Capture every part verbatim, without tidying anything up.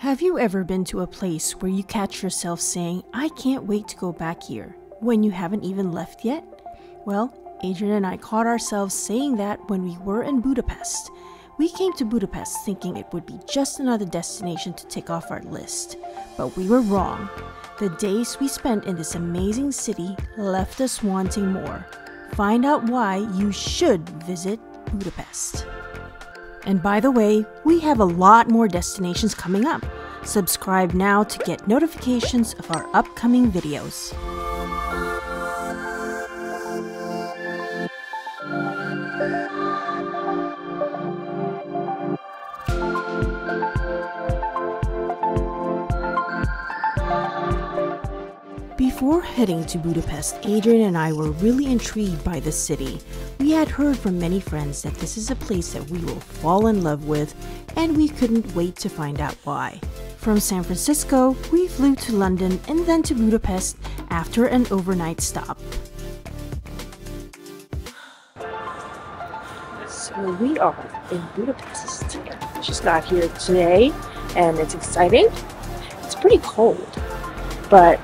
Have you ever been to a place where you catch yourself saying, I can't wait to go back here, when you haven't even left yet? Well, Adrian and I caught ourselves saying that when we were in Budapest. We came to Budapest thinking it would be just another destination to tick off our list, but we were wrong. The days we spent in this amazing city left us wanting more. Find out why you should visit Budapest. And by the way, we have a lot more destinations coming up. Subscribe now to get notifications of our upcoming videos. Before heading to Budapest, Adrian and I were really intrigued by the city. We had heard from many friends that this is a place that we will fall in love with, and we couldn't wait to find out why. From San Francisco, we flew to London and then to Budapest after an overnight stop. So we are in Budapest. Just got here today, and it's exciting. It's pretty cold, but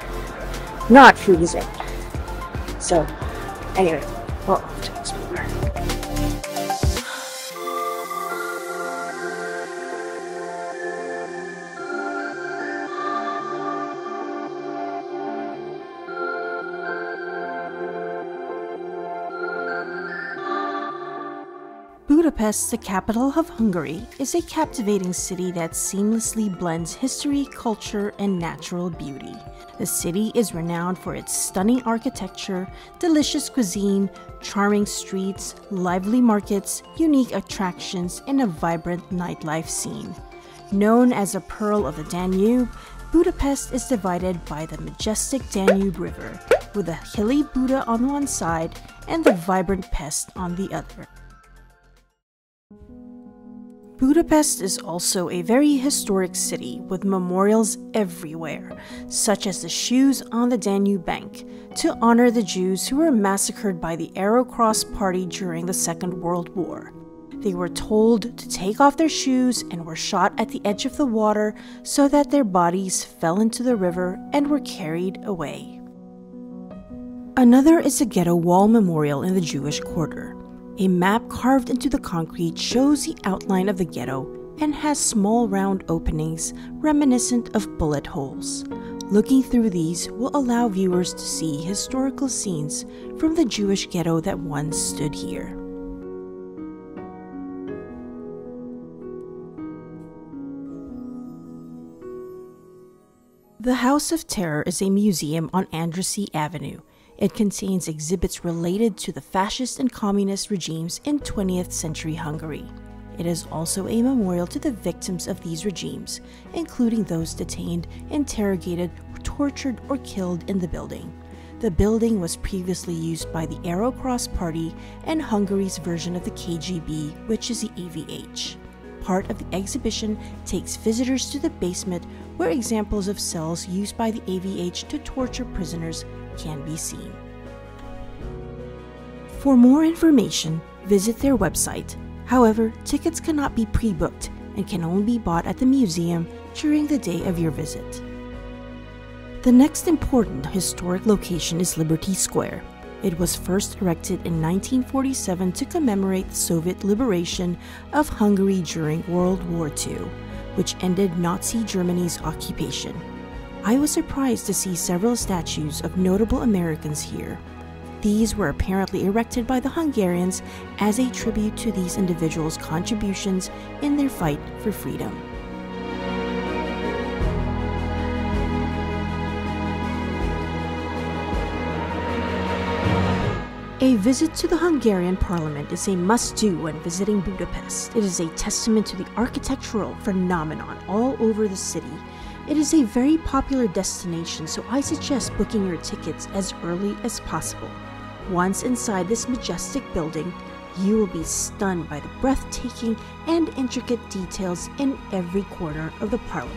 not freezing. So, anyway, we're off to explore. Budapest, the capital of Hungary, is a captivating city that seamlessly blends history, culture, and natural beauty. The city is renowned for its stunning architecture, delicious cuisine, charming streets, lively markets, unique attractions, and a vibrant nightlife scene. Known as a pearl of the Danube, Budapest is divided by the majestic Danube River, with the hilly Buda on one side and the vibrant Pest on the other. Budapest is also a very historic city with memorials everywhere, such as the Shoes on the Danube Bank, to honor the Jews who were massacred by the Arrow Cross Party during the Second World War. They were told to take off their shoes and were shot at the edge of the water so that their bodies fell into the river and were carried away. Another is the Ghetto Wall Memorial in the Jewish Quarter. A map carved into the concrete shows the outline of the ghetto and has small round openings reminiscent of bullet holes. Looking through these will allow viewers to see historical scenes from the Jewish ghetto that once stood here. The House of Terror is a museum on Andrássy Avenue. It contains exhibits related to the fascist and communist regimes in twentieth century Hungary. It is also a memorial to the victims of these regimes, including those detained, interrogated, tortured, or killed in the building. The building was previously used by the Arrow Cross Party and Hungary's version of the K G B, which is the A V H. Part of the exhibition takes visitors to the basement where examples of cells used by the A V H to torture prisoners can be seen. For more information, visit their website. However, tickets cannot be pre-booked and can only be bought at the museum during the day of your visit. The next important historic location is Liberty Square. It was first erected in nineteen forty-seven to commemorate the Soviet liberation of Hungary during World War Two, which ended Nazi Germany's occupation. I was surprised to see several statues of notable Americans here. These were apparently erected by the Hungarians as a tribute to these individuals' contributions in their fight for freedom. A visit to the Hungarian Parliament is a must-do when visiting Budapest. It is a testament to the architectural phenomenon all over the city. It is a very popular destination, so I suggest booking your tickets as early as possible. Once inside this majestic building, you will be stunned by the breathtaking and intricate details in every corner of the Parliament.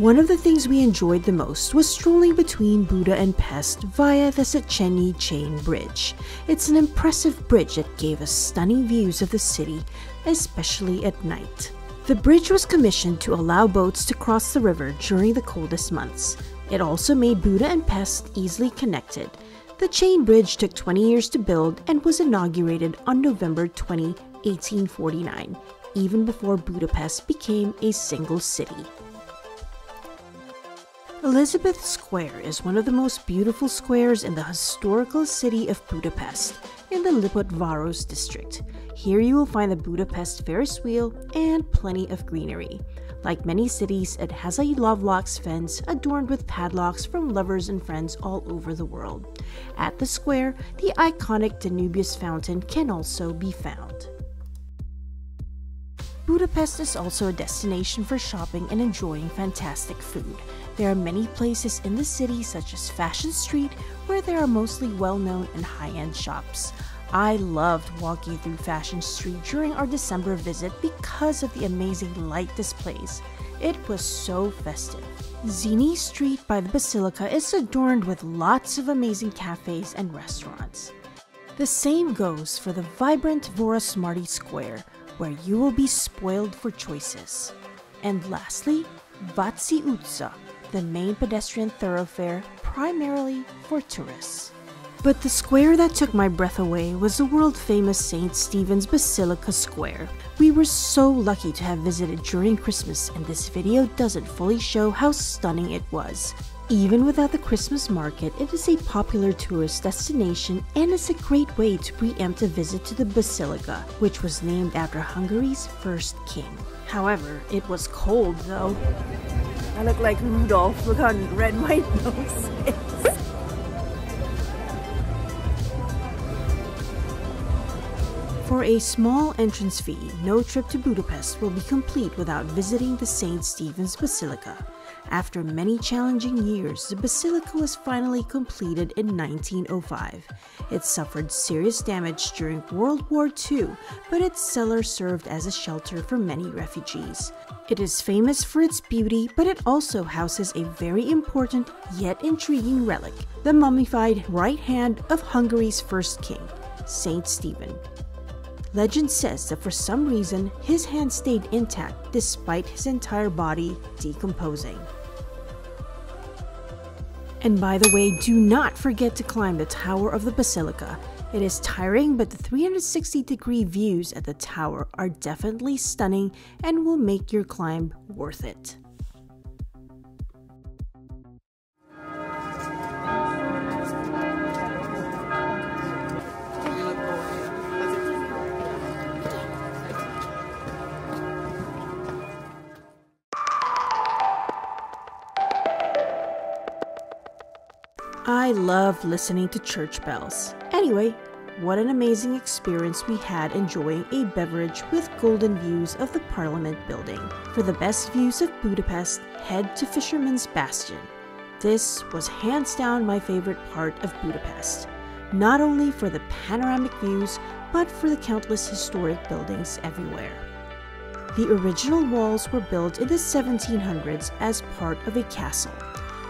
One of the things we enjoyed the most was strolling between Buda and Pest via the Széchenyi Chain Bridge. It's an impressive bridge that gave us stunning views of the city, especially at night. The bridge was commissioned to allow boats to cross the river during the coldest months. It also made Buda and Pest easily connected. The chain bridge took twenty years to build and was inaugurated on November twentieth, eighteen forty-nine, even before Budapest became a single city. Elizabeth Square is one of the most beautiful squares in the historical city of Budapest, in the Lipotvaros district. Here you will find the Budapest Ferris Wheel and plenty of greenery. Like many cities, it has a lovelocks fence adorned with padlocks from lovers and friends all over the world. At the square, the iconic Danubius Fountain can also be found. Budapest is also a destination for shopping and enjoying fantastic food. There are many places in the city, such as Fashion Street, where there are mostly well-known and high-end shops. I loved walking through Fashion Street during our December visit because of the amazing light displays. It was so festive. Széchenyi Street by the Basilica is adorned with lots of amazing cafes and restaurants. The same goes for the vibrant Vörösmarty Square, where you will be spoiled for choices. And lastly, Váci utca, the main pedestrian thoroughfare primarily for tourists. But the square that took my breath away was the world-famous Saint Stephen's Basilica Square. We were so lucky to have visited during Christmas, and this video doesn't fully show how stunning it was. Even without the Christmas market, it is a popular tourist destination and is a great way to preempt a visit to the Basilica, which was named after Hungary's first king. However, it was cold though. I look like Rudolph. Look how red my nose is. For a small entrance fee, no trip to Budapest will be complete without visiting the Saint Stephen's Basilica. After many challenging years, the basilica was finally completed in nineteen oh five. It suffered serious damage during World War Two, but its cellar served as a shelter for many refugees. It is famous for its beauty, but it also houses a very important yet intriguing relic, the mummified right hand of Hungary's first king, Saint Stephen. Legend says that for some reason, his hand stayed intact despite his entire body decomposing. And by the way, do not forget to climb the tower of the Basilica. It is tiring, but the three hundred sixty degree views at the tower are definitely stunning and will make your climb worth it. I love listening to church bells. Anyway, what an amazing experience we had enjoying a beverage with golden views of the Parliament building. For the best views of Budapest, head to Fisherman's Bastion. This was hands down my favorite part of Budapest, not only for the panoramic views, but for the countless historic buildings everywhere. The original walls were built in the seventeen hundreds as part of a castle.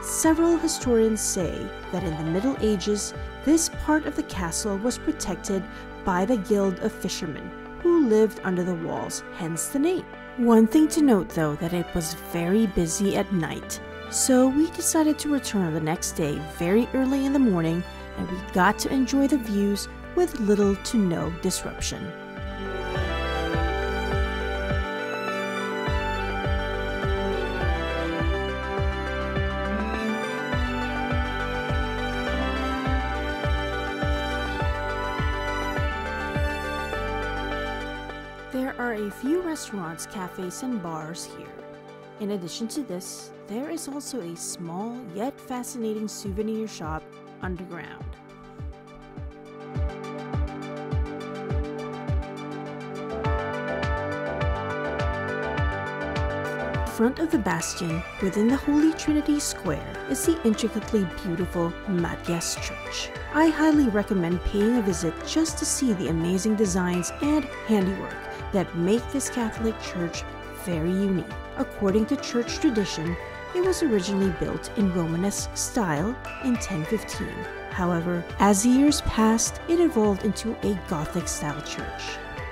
Several historians say that in the Middle Ages, this part of the castle was protected by the Guild of Fishermen, who lived under the walls, hence the name. One thing to note though, that it was very busy at night, so we decided to return the next day very early in the morning, and we got to enjoy the views with little to no disruption. There are a few restaurants, cafes, and bars here. In addition to this, there is also a small yet fascinating souvenir shop underground. In front of the bastion, within the Holy Trinity Square, is the intricately beautiful Mátyás Church. I highly recommend paying a visit just to see the amazing designs and handiwork that make this Catholic church very unique. According to church tradition, It was originally built in Romanesque style in ten fifteen. However, as the years passed, it evolved into a Gothic-style church.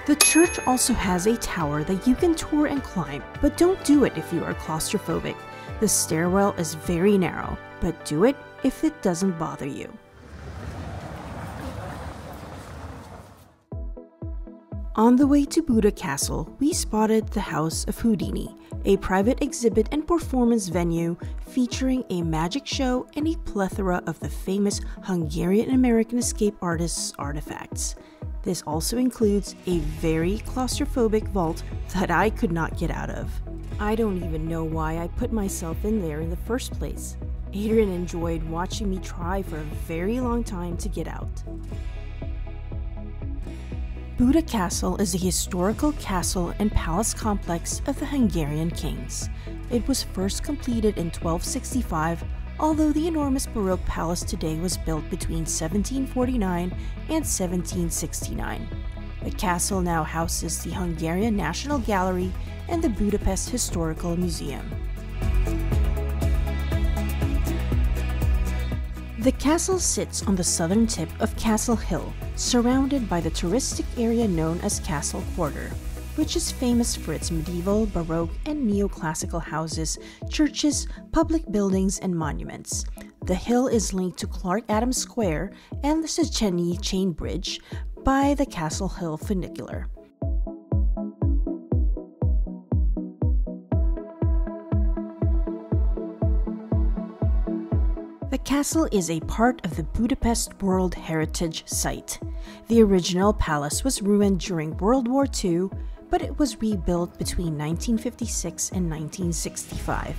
The church also has a tower that you can tour and climb, but don't do it if you are claustrophobic. The stairwell is very narrow, but do it if it doesn't bother you. On the way to Buda Castle, we spotted the House of Houdini, a private exhibit and performance venue featuring a magic show and a plethora of the famous Hungarian-American escape artists' artifacts. This also includes a very claustrophobic vault that I could not get out of. I don't even know why I put myself in there in the first place. Adrian enjoyed watching me try for a very long time to get out. Buda Castle is a historical castle and palace complex of the Hungarian kings. It was first completed in twelve sixty-five, although the enormous Baroque palace today was built between seventeen forty-nine and seventeen sixty-nine. The castle now houses the Hungarian National Gallery and the Budapest Historical Museum. The castle sits on the southern tip of Castle Hill, surrounded by the touristic area known as Castle Quarter, which is famous for its medieval, Baroque, and neoclassical houses, churches, public buildings, and monuments. The hill is linked to Clark Adams Square and the Széchenyi Chain Bridge by the Castle Hill funicular. The castle is a part of the Budapest World Heritage Site. The original palace was ruined during World War Two, but it was rebuilt between nineteen fifty-six and nineteen sixty-five.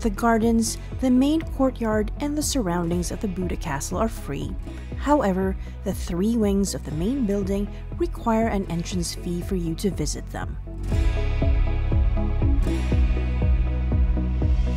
The gardens, the main courtyard, and the surroundings of the Buda Castle are free. However, the three wings of the main building require an entrance fee for you to visit them.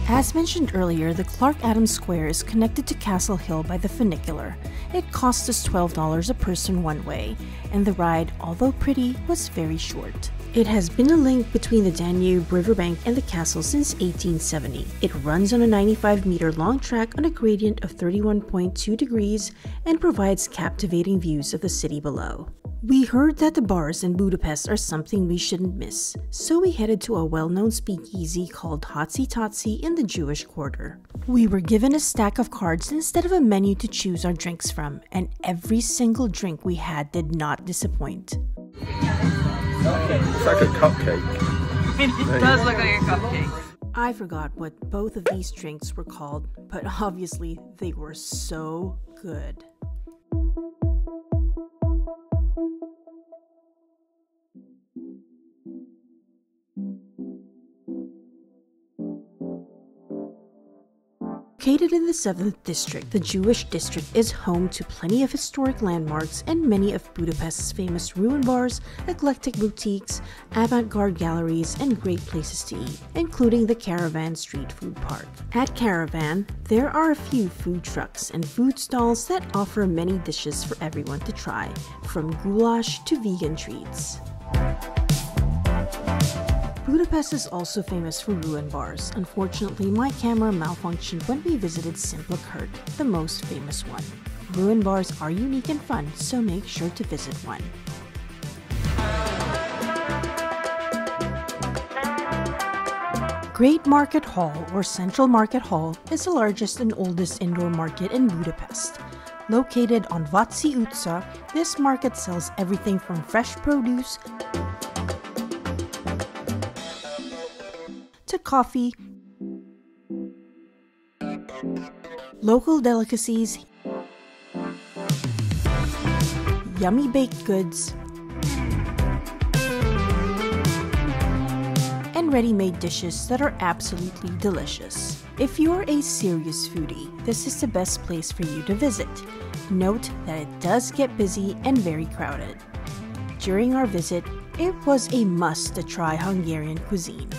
As mentioned earlier, the Clark Adams Square is connected to Castle Hill by the funicular. It cost us twelve dollars a person one way, and the ride, although pretty, was very short. It has been a link between the Danube riverbank and the castle since eighteen seventy. It runs on a ninety-five meter long track on a gradient of thirty-one point two degrees and provides captivating views of the city below. We heard that the bars in Budapest are something we shouldn't miss, so we headed to a well-known speakeasy called Hotsy Totsy in the Jewish Quarter. We were given a stack of cards instead of a menu to choose our drinks from, and every single drink we had did not disappoint. It's like a cupcake. It does look like a cupcake. I forgot what both of these drinks were called, but obviously they were so good. Located in the seventh District, the Jewish District is home to plenty of historic landmarks and many of Budapest's famous ruin bars, eclectic boutiques, avant-garde galleries, and great places to eat, including the Caravan Street Food Park. At Caravan, there are a few food trucks and food stalls that offer many dishes for everyone to try, from goulash to vegan treats. Budapest is also famous for ruin bars. Unfortunately, my camera malfunctioned when we visited Simple Kurt, the most famous one. Ruin bars are unique and fun, so make sure to visit one. Great Market Hall, or Central Market Hall, is the largest and oldest indoor market in Budapest. Located on Váci Utca, this market sells everything from fresh produce to coffee, local delicacies, yummy baked goods, and ready-made dishes that are absolutely delicious. If you're a serious foodie, this is the best place for you to visit. Note that it does get busy and very crowded. During our visit, it was a must to try Hungarian cuisine.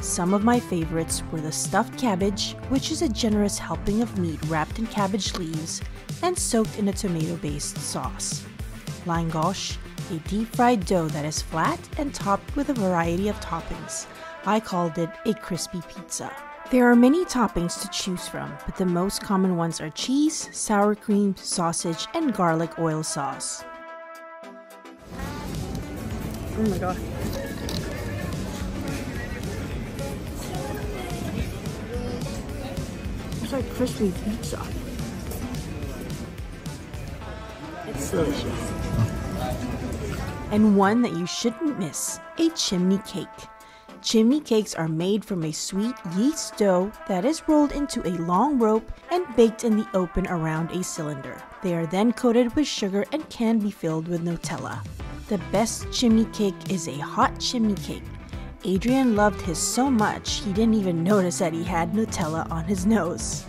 Some of my favorites were the stuffed cabbage, which is a generous helping of meat wrapped in cabbage leaves and soaked in a tomato-based sauce. Langosh, a deep-fried dough that is flat and topped with a variety of toppings. I called it a crispy pizza. There are many toppings to choose from, but the most common ones are cheese, sour cream, sausage, and garlic oil sauce. Oh my god. It's like crispy pizza. It's delicious. And one that you shouldn't miss, a chimney cake. Chimney cakes are made from a sweet yeast dough that is rolled into a long rope and baked in the open around a cylinder. They are then coated with sugar and can be filled with Nutella. The best chimney cake is a hot chimney cake. Adrian loved his so much he didn't even notice that he had Nutella on his nose.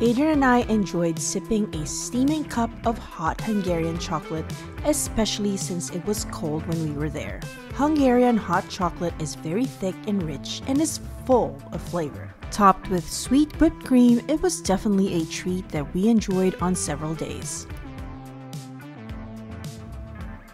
Adrian and I enjoyed sipping a steaming cup of hot Hungarian chocolate, especially since it was cold when we were there. Hungarian hot chocolate is very thick and rich and is full of flavor. Topped with sweet whipped cream, it was definitely a treat that we enjoyed on several days.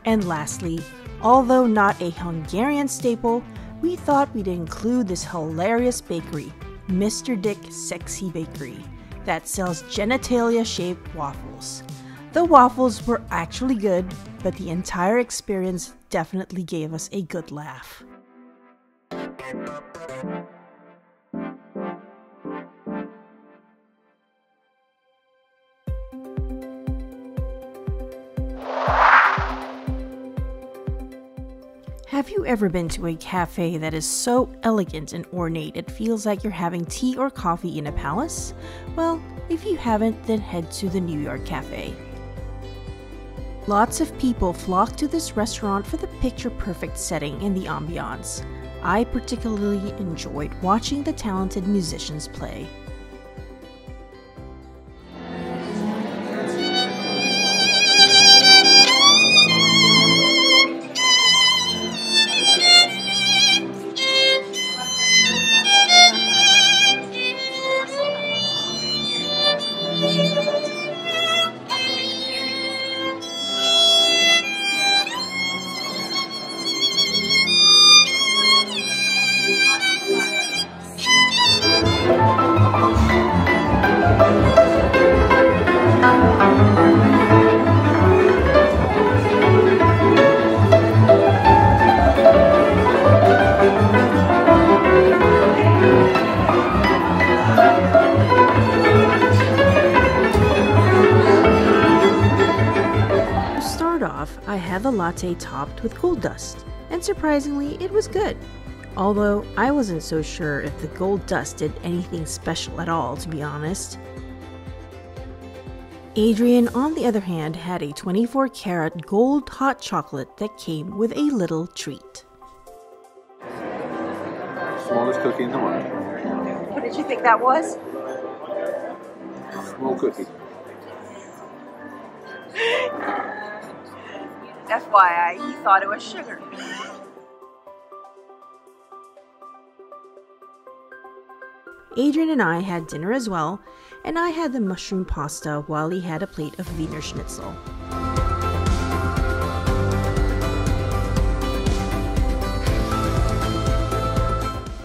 And lastly, although not a Hungarian staple, we thought we'd include this hilarious bakery, Mister Dick Sexy Bakery, that sells genitalia-shaped waffles. The waffles were actually good, but the entire experience definitely gave us a good laugh. Have you ever been to a cafe that is so elegant and ornate it feels like you're having tea or coffee in a palace? Well, if you haven't, then head to the New York Cafe. Lots of people flock to this restaurant for the picture-perfect setting and the ambiance. I particularly enjoyed watching the talented musicians play. The latte topped with gold dust, and surprisingly it was good, although I wasn't so sure if the gold dust did anything special at all, to be honest. Adrian, on the other hand, had a twenty-four karat gold hot chocolate that came with a little treat. Smallest cookie in the world. What did you think that was? Small cookie. F Y I, he thought it was sugar. Adrian and I had dinner as well, and I had the mushroom pasta while he had a plate of Wiener Schnitzel.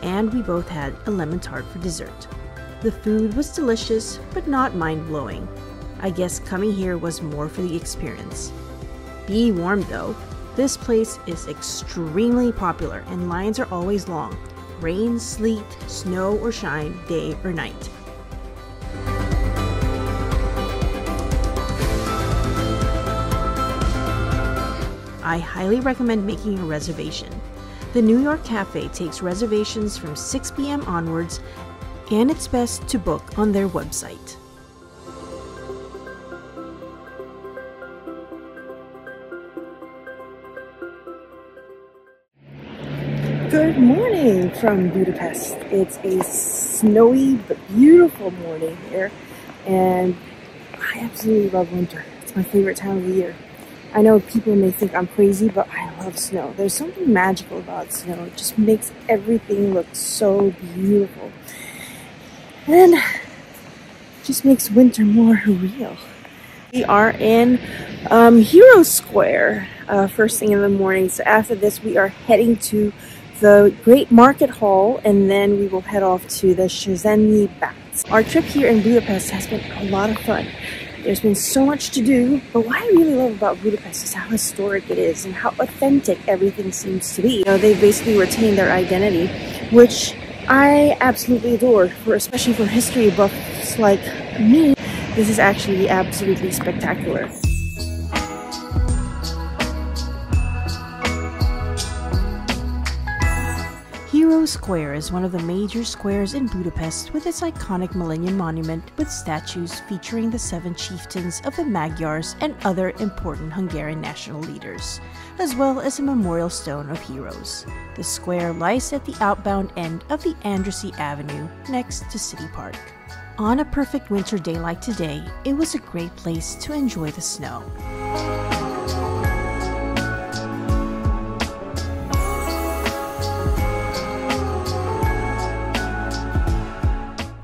And we both had a lemon tart for dessert. The food was delicious, but not mind-blowing. I guess coming here was more for the experience. Be warned though, this place is extremely popular and lines are always long, rain, sleet, snow or shine, day or night. I highly recommend making a reservation. The New York Cafe takes reservations from six p m onwards, and it's best to book on their website. Good morning from Budapest. It's a snowy but beautiful morning here, and I absolutely love winter. It's my favorite time of the year. I know people may think I'm crazy, but I love snow. There's something magical about snow. It just makes everything look so beautiful. And it just makes winter more real. We are in um, Hero Square uh, first thing in the morning, so after this we are heading to the Great Market Hall, and then we will head off to the Széchenyi Bank. Our trip here in Budapest has been a lot of fun. There's been so much to do, but what I really love about Budapest is how historic it is and how authentic everything seems to be. You know, they basically retain their identity, which I absolutely adore, for, especially for history buffs like me. This is actually absolutely spectacular. Arrow Square is one of the major squares in Budapest, with its iconic Millennium Monument with statues featuring the seven chieftains of the Magyars and other important Hungarian national leaders, as well as a memorial stone of heroes. The square lies at the outbound end of the Andrássy Avenue next to City Park. On a perfect winter day like today, it was a great place to enjoy the snow.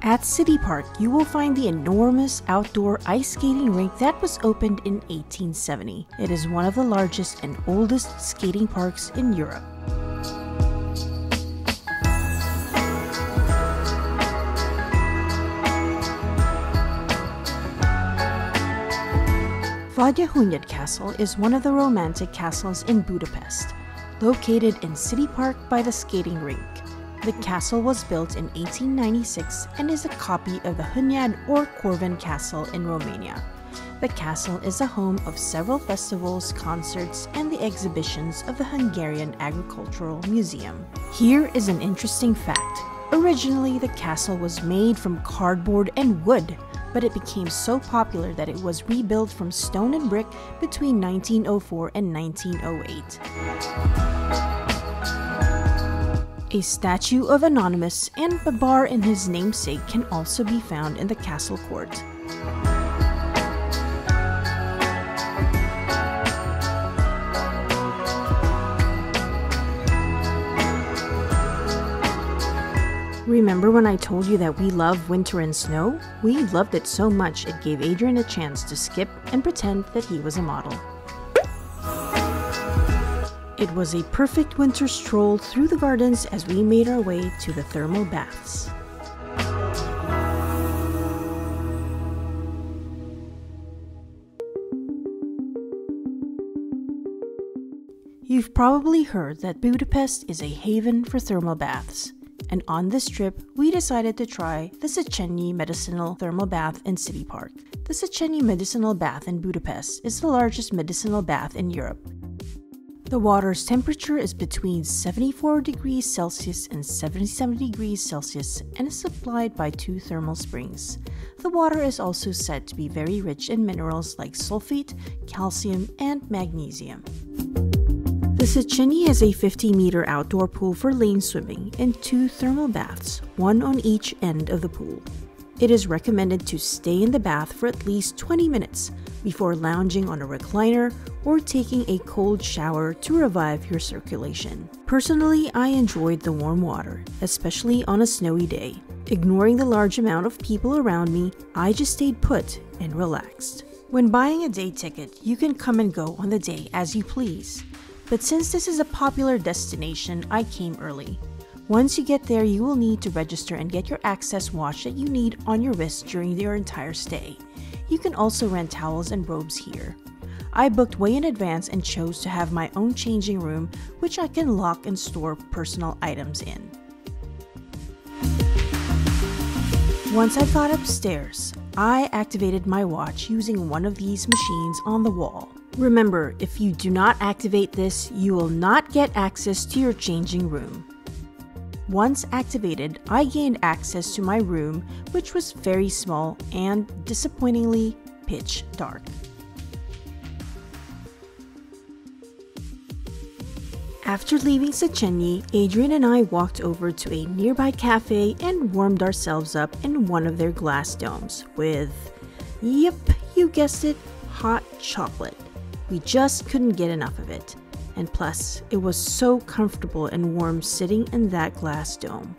At City Park, you will find the enormous outdoor ice skating rink that was opened in eighteen seventy. It is one of the largest and oldest skating parks in Europe. Váci Castle is one of the romantic castles in Budapest, located in City Park by the skating rink. The castle was built in eighteen ninety-six and is a copy of the Hunyad or Corvin Castle in Romania. The castle is the home of several festivals, concerts, and the exhibitions of the Hungarian Agricultural Museum. Here is an interesting fact. Originally, the castle was made from cardboard and wood, but it became so popular that it was rebuilt from stone and brick between nineteen oh four and nineteen oh eight. A statue of Anonymous and a bar in his namesake can also be found in the castle court. Remember when I told you that we love winter and snow? We loved it so much it gave Adrian a chance to skip and pretend that he was a model. It was a perfect winter stroll through the gardens as we made our way to the thermal baths. You've probably heard that Budapest is a haven for thermal baths, and on this trip, we decided to try the Széchenyi Medicinal Thermal Bath in City Park. The Széchenyi Medicinal Bath in Budapest is the largest medicinal bath in Europe. The water's temperature is between seventy-four degrees Celsius and seventy-seven degrees Celsius and is supplied by two thermal springs. The water is also said to be very rich in minerals like sulfate, calcium, and magnesium. The Széchenyi has a fifty meter outdoor pool for lane swimming and two thermal baths, one on each end of the pool. It is recommended to stay in the bath for at least twenty minutes before lounging on a recliner or taking a cold shower to revive your circulation. Personally, I enjoyed the warm water, especially on a snowy day. Ignoring the large amount of people around me, I just stayed put and relaxed. When buying a day ticket, you can come and go on the day as you please. But since this is a popular destination, I came early. Once you get there, you will need to register and get your access watch that you need on your wrist during your entire stay. You can also rent towels and robes here. I booked way in advance and chose to have my own changing room, which I can lock and store personal items in. Once I got upstairs, I activated my watch using one of these machines on the wall. Remember, if you do not activate this, you will not get access to your changing room. Once activated, I gained access to my room, which was very small and, disappointingly, pitch dark. After leaving Széchenyi, Adrian and I walked over to a nearby cafe and warmed ourselves up in one of their glass domes with, yep, you guessed it, hot chocolate. We just couldn't get enough of it. And plus, it was so comfortable and warm sitting in that glass dome.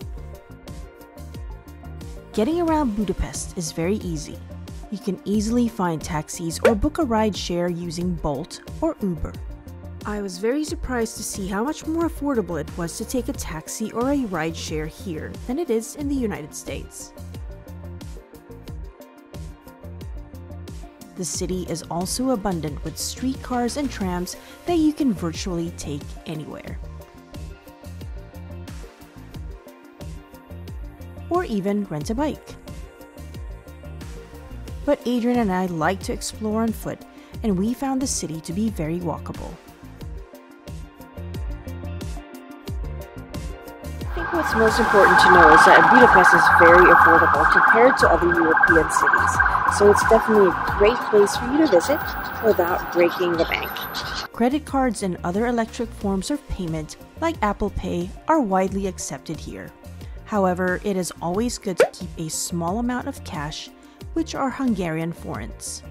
Getting around Budapest is very easy. You can easily find taxis or book a ride share using Bolt or Uber. I was very surprised to see how much more affordable it was to take a taxi or a rideshare here than it is in the United States. The city is also abundant with streetcars and trams that you can virtually take anywhere, or even rent a bike. But Adrian and I like to explore on foot, and we found the city to be very walkable. I think what's most important to know is that Budapest is very affordable compared to other European cities. So it's definitely a great place for you to visit without breaking the bank. Credit cards and other electric forms of payment, like Apple Pay, are widely accepted here. However, it is always good to keep a small amount of cash, which are Hungarian forints.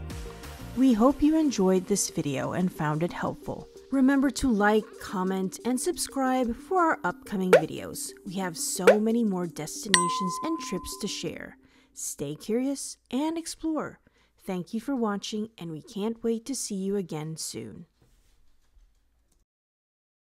We hope you enjoyed this video and found it helpful. Remember to like, comment, and subscribe for our upcoming videos. We have so many more destinations and trips to share. Stay curious and explore. Thank you for watching, and we can't wait to see you again soon.